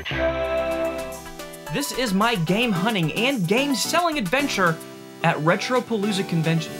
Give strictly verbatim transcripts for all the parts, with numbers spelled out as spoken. Retro. This is my game hunting and game selling adventure at Retropalooza Convention.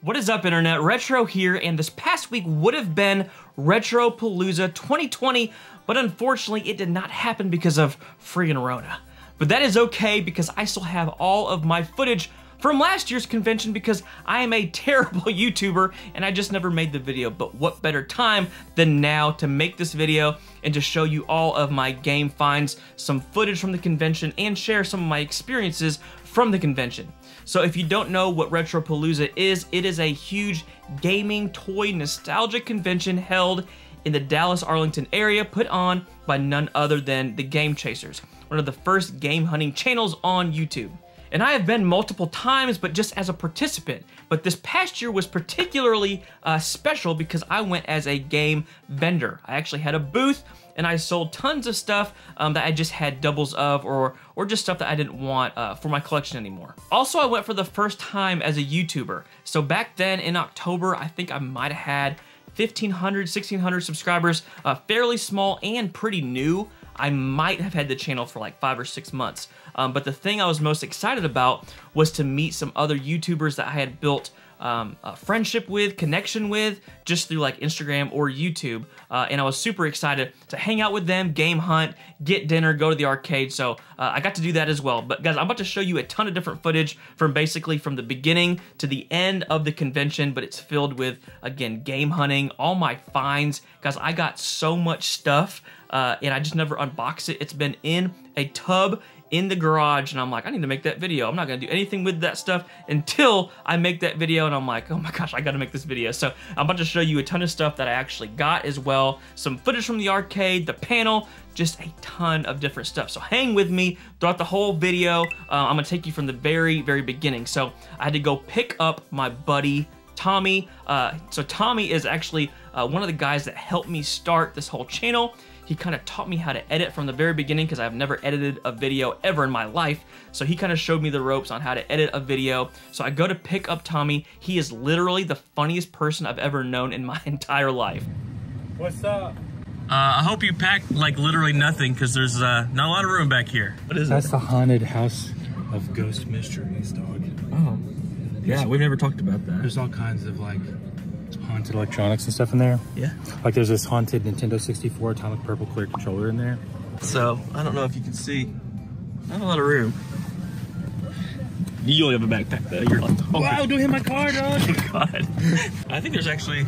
What is up, Internet? Retro here, and this past week would have been Retropalooza twenty twenty, but unfortunately it did not happen because of friggin' Rona. But that is okay, because I still have all of my footage from last year's convention because I am a terrible YouTuber and I just never made the video. But what better time than now to make this video and to show you all of my game finds, some footage from the convention, and share some of my experiences from the convention. So if you don't know what Retropalooza is, it is a huge gaming toy nostalgia convention held in the Dallas-Arlington area, put on by none other than the Game Chasers, one of the first game hunting channels on YouTube. And I have been multiple times, but just as a participant. But this past year was particularly uh, special because I went as a game vendor. I actually had a booth and I sold tons of stuff um, that I just had doubles of, or or just stuff that I didn't want uh, for my collection anymore. Also, I went for the first time as a YouTuber. So back then in October, I think I might have had fifteen hundred, sixteen hundred subscribers, uh, fairly small and pretty new. I might have had the channel for like five or six months. Um, but the thing I was most excited about was to meet some other YouTubers that I had built Um, uh, friendship with, connection with, just through like Instagram or YouTube. Uh, and I was super excited to hang out with them, game hunt, get dinner, go to the arcade. So uh, I got to do that as well. But guys, I'm about to show you a ton of different footage from basically from the beginning to the end of the convention, but it's filled with, again, game hunting, all my finds. Guys, I got so much stuff uh, and I just never unbox it. It's been in a tub in the garage, and I'm like, I need to make that video. I'm not gonna do anything with that stuff until I make that video, and I'm like, oh my gosh, I gotta make this video. So I'm about to show you a ton of stuff that I actually got as well. Some footage from the arcade, the panel, just a ton of different stuff. So hang with me throughout the whole video. Uh, I'm gonna take you from the very, very beginning. So I had to go pick up my buddy, Tommy. Uh, so Tommy is actually uh, one of the guys that helped me start this whole channel. He kind of taught me how to edit from the very beginning because I've never edited a video ever in my life. So he kind of showed me the ropes on how to edit a video. So I go to pick up Tommy. He is literally the funniest person I've ever known in my entire life. What's up? Uh, I hope you packed like literally nothing because there's uh, not a lot of room back here. What is it? That's the haunted house of ghost mysteries, dog. Oh, yeah, we've never talked about that. There's all kinds of like haunted electronics and stuff in there. Yeah. Like there's this haunted Nintendo sixty-four atomic purple clear controller in there. So I don't know if you can see, not a lot of room. You only have a backpack though. You're like, oh, wow, don't hit my car, dog. God. I think there's actually,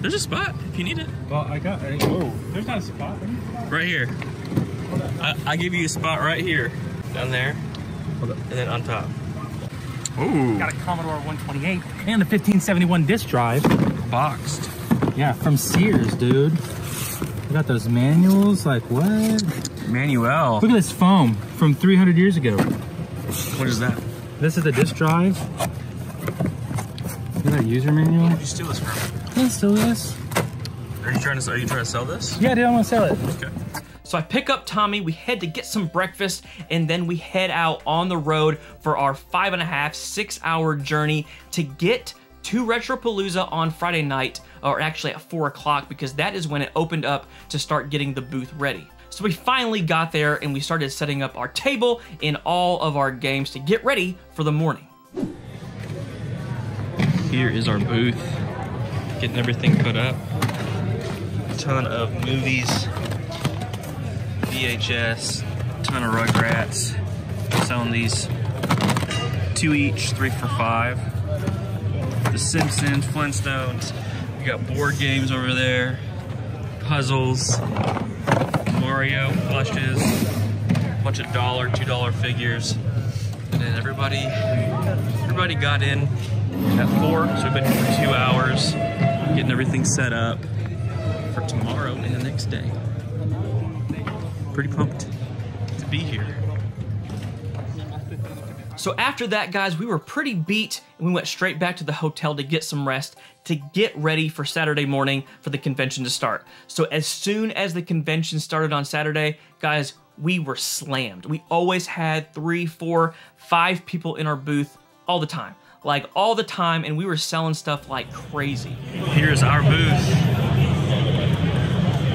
there's a spot if you need it. Well, I got, oh, there's not a spot. Right here. I, I give you a spot right here. Down there, and then on top. Ooh. Got a Commodore one twenty-eight and a fifteen seventy-one disc drive. Boxed. Yeah, from Sears, dude. We got those manuals, like what? Manuel. Look at this foam from three hundred years ago. What is that? This is the disc drive. Look at that user manual. Where did you steal this from? I didn't steal this. Are you trying to, are you trying to sell this? Yeah, dude, I want to sell it. Okay. So I pick up Tommy, we head to get some breakfast, and then we head out on the road for our five and a half, six hour journey to get to Retropalooza on Friday night, or actually at four o'clock, because that is when it opened up to start getting the booth ready. So we finally got there and we started setting up our table and all of our games to get ready for the morning. Here is our booth, getting everything put up. A ton of movies. V H S, ton of Rugrats, selling these two each, three for five. The Simpsons, Flintstones, we got board games over there, puzzles, Mario plushes, a bunch of dollar, two dollar figures. And then everybody, everybody got in at four, so we've been here for two hours, getting everything set up for tomorrow and the next day. Pretty pumped. be here. So after that, guys, we were pretty beat and we went straight back to the hotel to get some rest, to get ready for Saturday morning for the convention to start. So as soon as the convention started on Saturday, guys, we were slammed. We always had three, four, five people in our booth all the time, like all the time, and we were selling stuff like crazy. Here's our booth.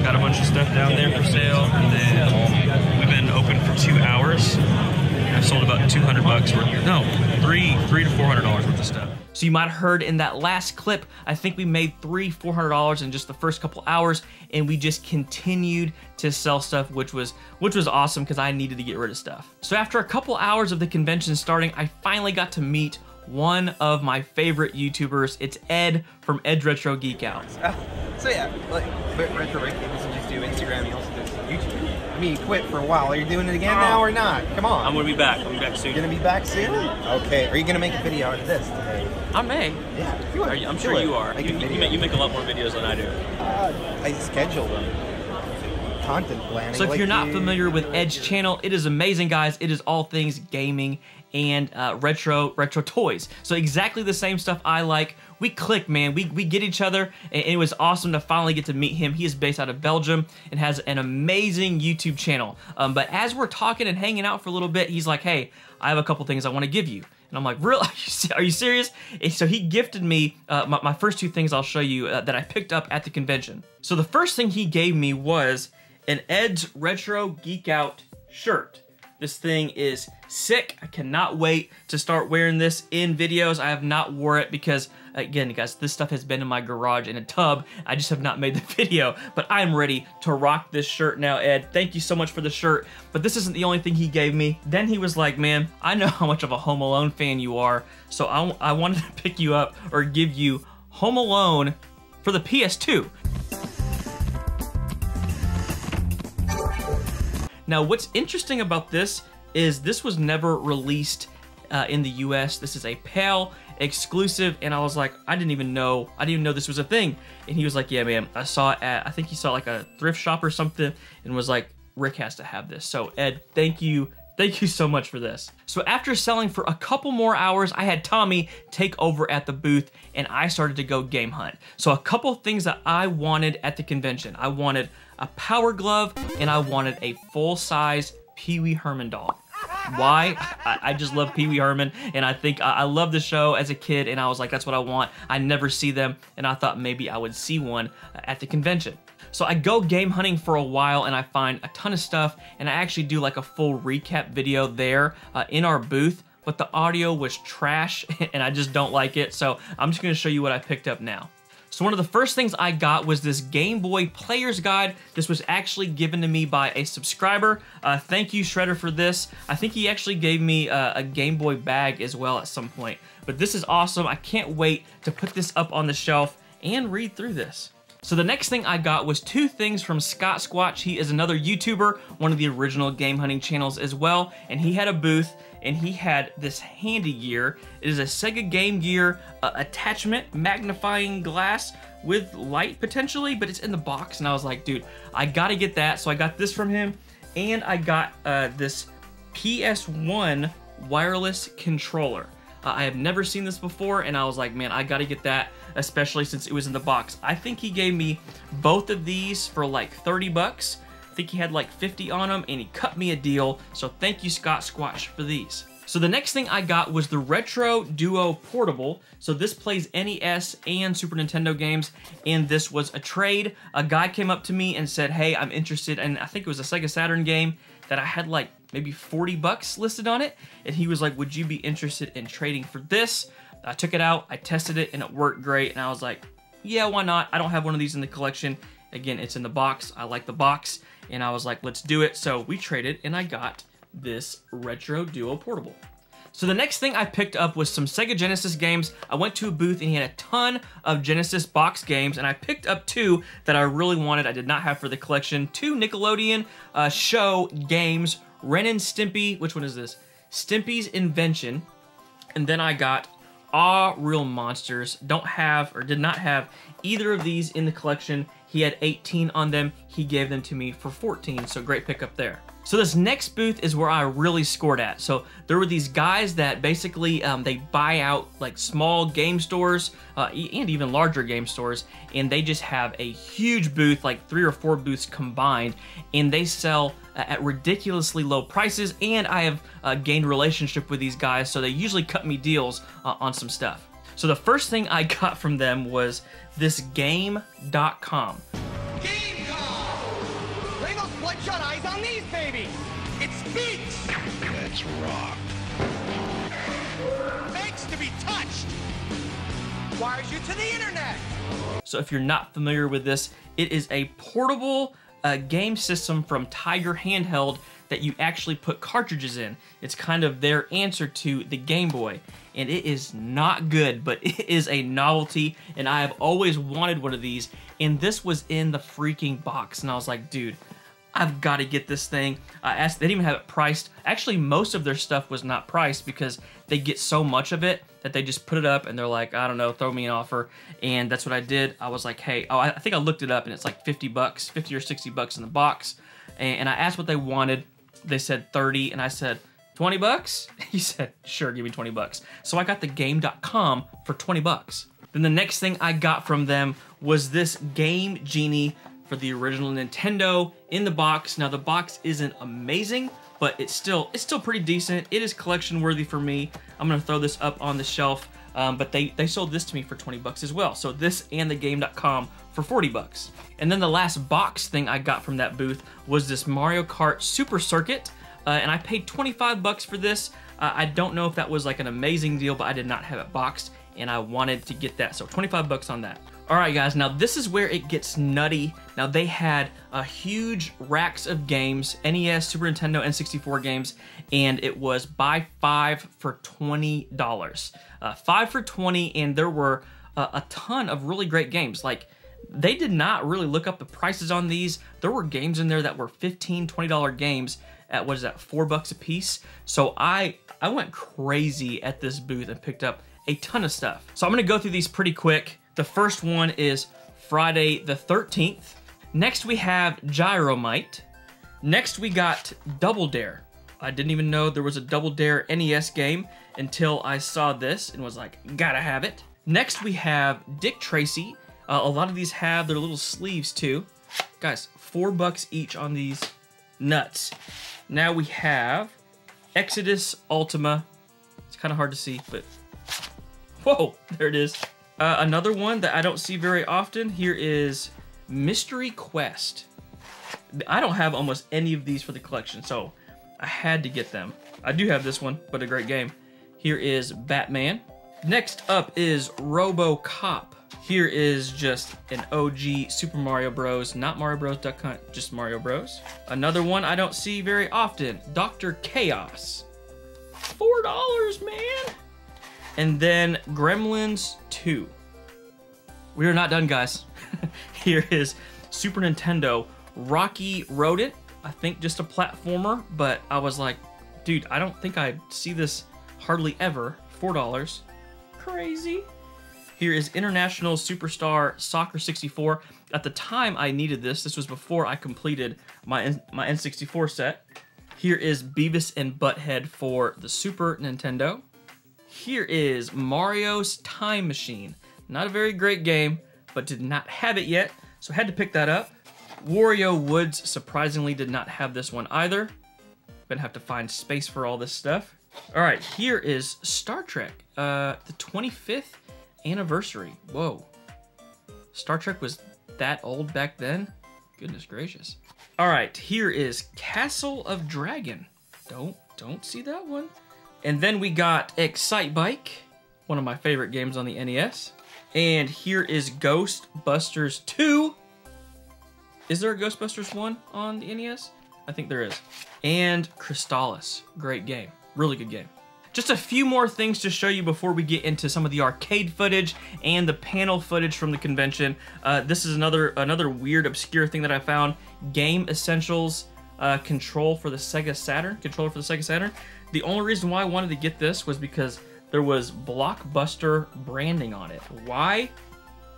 Got a bunch of stuff down there for sale. And then we've been open for two hours. I sold about two hundred bucks worth, no, three, three to four hundred dollars worth of stuff. So you might have heard in that last clip, I think we made three, four hundred dollars in just the first couple hours, and we just continued to sell stuff, which was which was awesome because I needed to get rid of stuff. So after a couple hours of the convention starting, I finally got to meet one of my favorite YouTubers. It's Ed from Ed's Retro Geek Out. Uh, so yeah, like Retro Geek doesn't just do Instagram, he also does YouTube. I mean, you quit for a while. Are you doing it again now or not? Come on. I'm gonna be back. I'm back soon. You're gonna be back soon? Okay. Are you gonna make a video out of this today? I may. Yeah. You are. You, I'm sure you are. Make you, you, make, you make a lot more videos than I do. Uh, I schedule them. Content planning. So if like you're not you, familiar with Ed's channel, it is amazing, guys. It is all things gaming and uh, retro retro toys. So exactly the same stuff I like. We click, man. We, we get each other, and it was awesome to finally get to meet him. He is based out of Belgium and has an amazing YouTube channel. Um, but as we're talking and hanging out for a little bit, he's like, hey, I have a couple things I want to give you. And I'm like, really? Are you serious? And so he gifted me uh, my, my first two things I'll show you uh, that I picked up at the convention. So the first thing he gave me was an Ed's Retro Geek Out shirt. This thing is sick. I cannot wait to start wearing this in videos. I have not wore it because, again, guys, this stuff has been in my garage in a tub. I just have not made the video, but I'm ready to rock this shirt now, Ed. Thank you so much for the shirt, but this isn't the only thing he gave me. Then he was like, man, I know how much of a Home Alone fan you are, so I, I wanted to pick you up or give you Home Alone for the P S two. Now, what's interesting about this is this was never released uh, in the U S. This is a PAL exclusive, and I was like, I didn't even know, I didn't even know this was a thing. And he was like, yeah, man, I saw it at, I think he saw like a thrift shop or something, and was like, Rick has to have this. So Ed, thank you. Thank you so much for this. So after selling for a couple more hours, I had Tommy take over at the booth and I started to go game hunt. So a couple things that I wanted at the convention. I wanted a power glove and I wanted a full-size Pee Wee Herman doll. Why? I, I just love Pee Wee Herman, and I think I, I love the show as a kid, and I was like, that's what I want. I never see them, and I thought maybe I would see one at the convention. So I go game hunting for a while and I find a ton of stuff, and I actually do like a full recap video there uh, in our booth, but the audio was trash and I just don't like it. So I'm just gonna show you what I picked up now. So one of the first things I got was this Game Boy Player's Guide. This was actually given to me by a subscriber. Uh, thank you, Shredder, for this. I think he actually gave me uh, a Game Boy bag as well at some point. But this is awesome. I can't wait to put this up on the shelf and read through this. So the next thing I got was two things from Scott Squatch. He is another YouTuber, one of the original game hunting channels as well, and he had a booth and he had this handy gear. It is a Sega Game Gear uh, attachment magnifying glass with light potentially, but it's in the box, and I was like, dude, I gotta get that. So I got this from him, and I got uh, this P S one wireless controller. Uh, I have never seen this before, and I was like, man, I gotta get that, especially since it was in the box. I think he gave me both of these for like thirty bucks. I think he had like fifty on them, and he cut me a deal. So thank you, Scott Squatch, for these. So the next thing I got was the Retro Duo Portable. So this plays N E S and Super Nintendo games, and this was a trade. A guy came up to me and said, hey, I'm interested, and I think it was a Sega Saturn game that I had like maybe forty bucks listed on it. And he was like, would you be interested in trading for this? I took it out, I tested it, and it worked great. And I was like, yeah, why not? I don't have one of these in the collection. Again, it's in the box. I like the box. And I was like, let's do it. So we traded, and I got this Retro Duo Portable. So the next thing I picked up was some Sega Genesis games. I went to a booth and he had a ton of Genesis box games, and I picked up two that I really wanted I did not have for the collection. Two Nickelodeon uh, show games, Ren and Stimpy, which one is this? Stimpy's Invention, and then I got Aw Real Monsters. Don't have or did not have either of these in the collection. He had eighteen on them. He gave them to me for fourteen, so great pickup there. So this next booth is where I really scored at. So there were these guys that basically um, they buy out like small game stores uh, and even larger game stores, and they just have a huge booth, like three or four booths combined, and they sell uh, at ridiculously low prices. And I have uh, gained a relationship with these guys, so they usually cut me deals uh, on some stuff. So the first thing I got from them was this game dot com. Bloodshot eyes on these babies! It speaks! That's rock. Begs to be touched! Wires you to the internet! So if you're not familiar with this, it is a portable uh, game system from Tiger Handheld that you actually put cartridges in. It's kind of their answer to the Game Boy. And it is not good, but it is a novelty, and I have always wanted one of these. And this was in the freaking box, and I was like, dude, I've got to get this thing. I asked, they didn't even have it priced. Actually, most of their stuff was not priced because they get so much of it that they just put it up and they're like, I don't know, throw me an offer. And that's what I did. I was like, hey, oh, I think I looked it up and it's like fifty bucks, fifty or sixty bucks in the box. And I asked what they wanted. They said thirty, and I said, twenty bucks? He said, sure, give me twenty bucks. So I got the game dot com for twenty bucks. Then the next thing I got from them was this Game Genie for the original Nintendo in the box. Now the box isn't amazing, but it's still it's still pretty decent. It is collection worthy for me. I'm gonna throw this up on the shelf, um, but they, they sold this to me for twenty bucks as well. So this and the game dot com for forty bucks. And then the last box thing I got from that booth was this Mario Kart Super Circuit, uh, and I paid twenty-five bucks for this. Uh, I don't know if that was like an amazing deal, but I did not have it boxed and I wanted to get that, so twenty-five bucks on that. All right, guys, now this is where it gets nutty. Now they had a huge racks of games, N E S, Super Nintendo, N sixty-four games, and it was buy five for twenty dollars. Uh, five for twenty, and there were uh, a ton of really great games. Like, they did not really look up the prices on these. There were games in there that were fifteen, twenty dollar games at, what is that, four bucks a piece. So I, I went crazy at this booth and picked up a ton of stuff. So I'm gonna go through these pretty quick. The first one is Friday the thirteenth. Next we have Gyromite. Next we got Double Dare. I didn't even know there was a Double Dare N E S game until I saw this and was like, gotta have it. Next we have Dick Tracy. Uh, a lot of these have their little sleeves too. Guys, four bucks each on these, nuts. Now we have Exodus Ultima. It's kind of hard to see, but whoa, there it is. Uh, another one that I don't see very often here is Mystery Quest. I don't have almost any of these for the collection, so I had to get them. I do have this one, but a great game. Here is Batman. Next up is RoboCop. Here is just an O G Super Mario Bros. Not Mario Bros. Duck Hunt, just Mario Bros. Another one I don't see very often, Doctor Chaos. four dollars, man. And then Gremlins two. We are not done, guys. Here is Super Nintendo Rocky Rodent. I think just a platformer, but I was like, dude, I don't think I see this hardly ever. four dollars. Crazy. Here is International Superstar Soccer sixty-four. At the time I needed this. This was before I completed my, N my N sixty-four set. Here is Beavis and Butthead for the Super Nintendo. Here is Mario's Time Machine. Not a very great game, but did not have it yet, so had to pick that up. Wario Woods surprisingly did not have this one either. Gonna have to find space for all this stuff. All right, here is Star Trek, uh, the twenty-fifth anniversary. Whoa, Star Trek was that old back then? Goodness gracious. All right, here is Castle of Dragon. Don't, don't see that one. And then we got Excitebike, one of my favorite games on the N E S. And here is Ghostbusters two. Is there a Ghostbusters one on the N E S? I think there is. And Crystallis, great game, really good game. Just a few more things to show you before we get into some of the arcade footage and the panel footage from the convention. Uh, this is another, another weird, obscure thing that I found. Game Essentials uh, control for the Sega Saturn, controller for the Sega Saturn. The only reason why I wanted to get this was because there was Blockbuster branding on it. Why?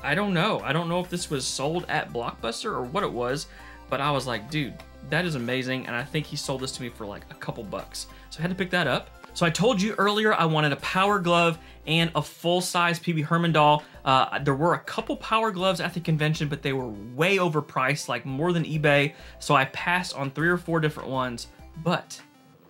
I don't know. I don't know if this was sold at Blockbuster or what it was, but I was like, dude, that is amazing. And I think he sold this to me for like a couple bucks. So I had to pick that up. So I told you earlier I wanted a power glove and a full-size P B Herman doll. Uh, there were a couple power gloves at the convention, but they were way overpriced, like more than eBay. So I passed on three or four different ones, but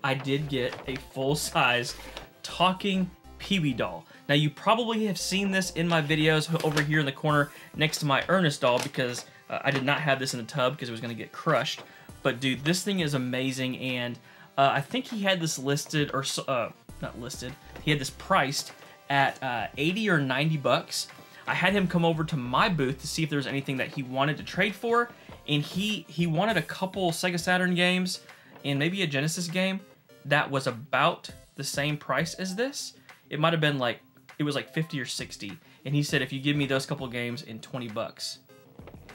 I did get a full-size talking P B doll. Now you probably have seen this in my videos over here in the corner next to my Ernest doll, because uh, I did not have this in the tub because it was gonna get crushed. But dude, this thing is amazing. And uh, I think he had this listed, or uh, not listed, he had this priced at uh, eighty or ninety bucks. I had him come over to my booth to see if there was anything that he wanted to trade for. And he, he wanted a couple Sega Saturn games and maybe a Genesis game that was about the same price as this. It might've been like, it was like fifty or sixty. And he said, if you give me those couple games in twenty bucks,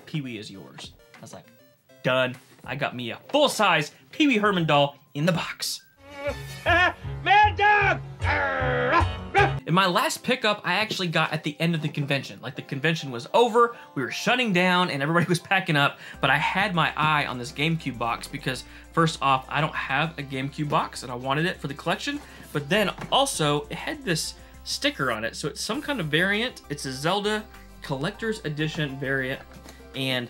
Pee-wee is yours. I was like, done. I got me a full-size Pee-wee Herman doll in the box. Mad Dog! And my last pickup I actually got at the end of the convention. Like the convention was over, we were shutting down and everybody was packing up, but I had my eye on this GameCube box because first off, I don't have a GameCube box and I wanted it for the collection, but then also it had this sticker on it. So it's some kind of variant. It's a Zelda collector's edition variant and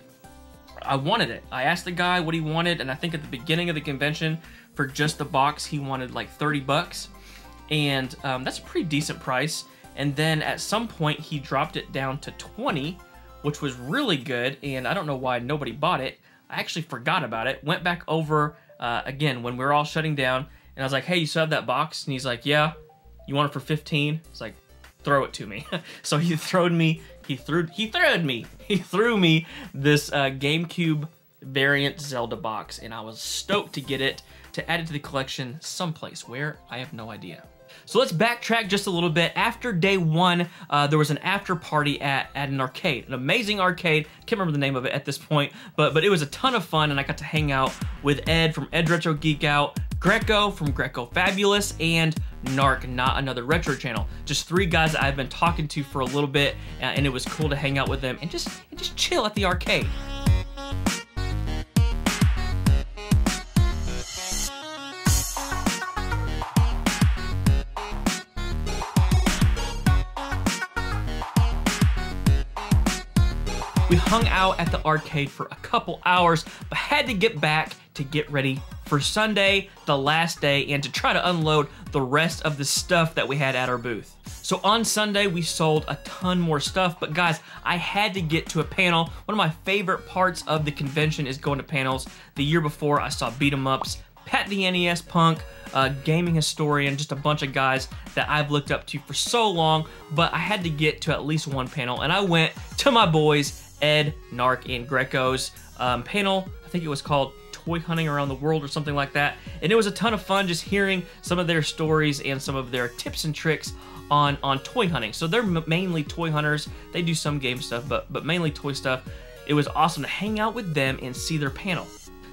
I wanted it. I asked the guy what he wanted and I think at the beginning of the convention for just the box, he wanted like thirty bucks. And um, that's a pretty decent price. And then at some point he dropped it down to twenty, which was really good. And I don't know why nobody bought it. I actually forgot about it. Went back over uh, again when we were all shutting down and I was like, hey, you still have that box? And he's like, yeah, you want it for fifteen? It's like, throw it to me. So he throwed me, he threw, he throwed me, he threw me this uh, GameCube variant Zelda box. And I was stoked to get it, to add it to the collection someplace where I have no idea. So let's backtrack just a little bit. After day one, uh, there was an after party at, at an arcade, an amazing arcade. Can't remember the name of it at this point, but, but it was a ton of fun and I got to hang out with Ed from Ed's Retro Geek Out, Greco from Greco Fabulous, and Narc, Not Another Retro Channel. Just three guys that I've been talking to for a little bit uh, and it was cool to hang out with them and just, and just chill at the arcade. We hung out at the arcade for a couple hours, but had to get back to get ready for Sunday, the last day, and to try to unload the rest of the stuff that we had at our booth. So on Sunday, we sold a ton more stuff, but guys, I had to get to a panel. One of my favorite parts of the convention is going to panels. The year before, I saw Beat 'em Ups, Pat the N E S Punk, uh, Gaming Historian, just a bunch of guys that I've looked up to for so long, but I had to get to at least one panel, and I went to my boys, Ed, Narc, and Greco's um, panel. I think it was called Toy Hunting Around the World or something like that. And it was a ton of fun just hearing some of their stories and some of their tips and tricks on, on toy hunting. So they're mainly toy hunters. They do some game stuff, but, but mainly toy stuff. It was awesome to hang out with them and see their panel.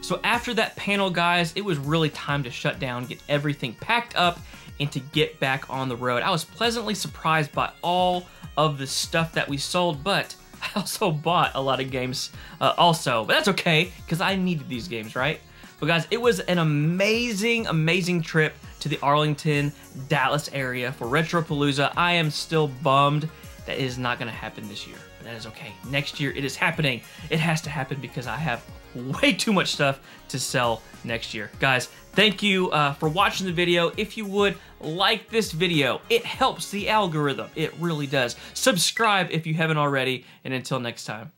So after that panel, guys, it was really time to shut down, get everything packed up, and to get back on the road. I was pleasantly surprised by all of the stuff that we sold, but I also bought a lot of games uh, also, but that's okay, because I needed these games, right? But guys, it was an amazing, amazing trip to the Arlington, Dallas area for Retropalooza. I am still bummed that it is not gonna happen this year, but that is okay. Next year, it is happening. It has to happen because I have way too much stuff to sell next year. Guys, thank you uh, for watching the video. If you would, like this video. It helps the algorithm. It really does. Subscribe if you haven't already. And until next time,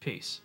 peace.